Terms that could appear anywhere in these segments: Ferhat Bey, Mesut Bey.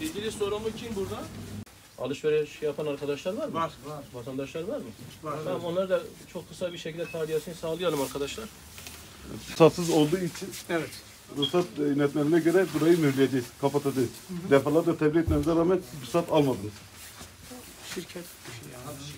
İlgili sorumlu kim burada? Alışveriş yapan arkadaşlar var mı? Var, var. Vatandaşlar var mı? Var. Tamam, onları da çok kısa bir şekilde tahliyesini sağlayalım arkadaşlar. Ruhsatsız olduğu için, evet, ruhsat yönetmeline göre burayı mühürleyeceğiz, kapatacağız. Defalarca tebliğ etmemize rağmen ruhsat almadınız. Şirket.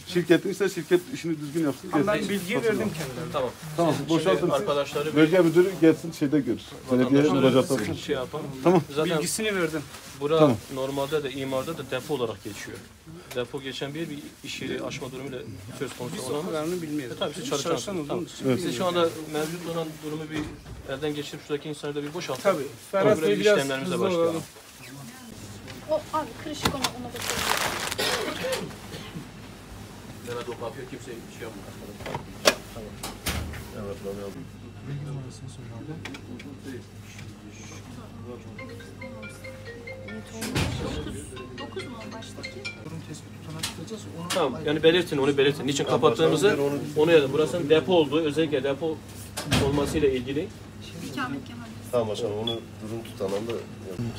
Şirketin ise şirket işini düzgün yapsın. Ben bilgi verdim kendilerine. Tamam. Tamam, boşaltın. Arkadaşları bölge müdürü gelsin, şeyde görür. Belediyeye müracaat edin. Şey yapalım. Tamam. Zaten bilgisini verdim. Bura tamam. Normalde de imarda da depo olarak geçiyor. Depo geçen bir iş yeri aşma durumuyla söz konusu olamaz. Biz olanlarını bilmiyoruz. Tabii siz çalışansınız. Tamam. Evet. Biz de şu anda mevcut olan durumu bir elden geçirip şuradaki insanları da bir boşaltalım. Tabii. Ferhat Bey biraz hızlı olalım. O abi kırışık ona da söyleyeyim. Ferhat o kapıyor, kimse şey yapmıyor. Tamam. Evet, tamam. Bilgi numarasını soracağım. Tamam, yani belirtin, onu belirtin. Niçin kapattığımızı onu yazın. Burasının depo olduğu, özellikle depo olmasıyla ilgili. Tamam başkanım, onu durum tutan anda yapalım.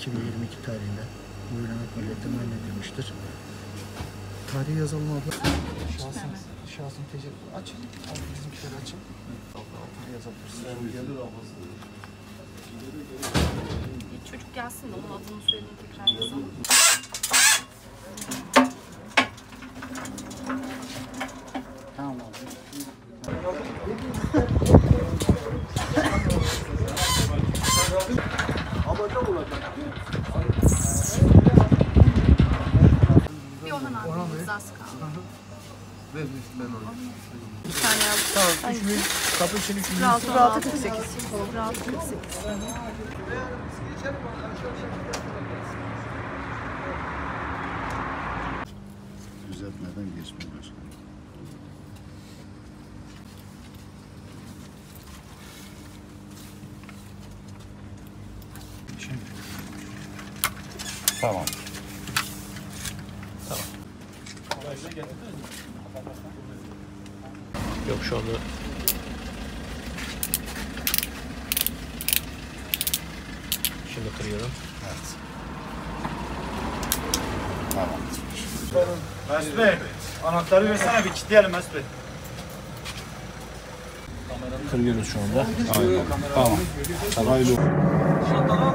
2022 tarihinde mühürlemek milletten halledilmiştir. Tarihi yazalım abla. Şahsın tecelli açın. Abi bizimkileri açın. Tarihi yazabilirsiniz. Gelir ablası. Bir çocuk gelsin de onun adını söyleyin, tekrar yazalım. Tamam abi. Abacam olacak. Bir tane tamam, 3000, kapı için 3000. 4648. Düzeltmeden geçmiyor başkanım. Tamam. Tamam. Yok şu anda. Şimdi kırıyorum. Evet. Tamam. Mesut Bey, anahtarı versene bir kilitleyelim Mesut Bey. Kırıyoruz şu anda. Aynen. Tamam. Tamam. Tamam.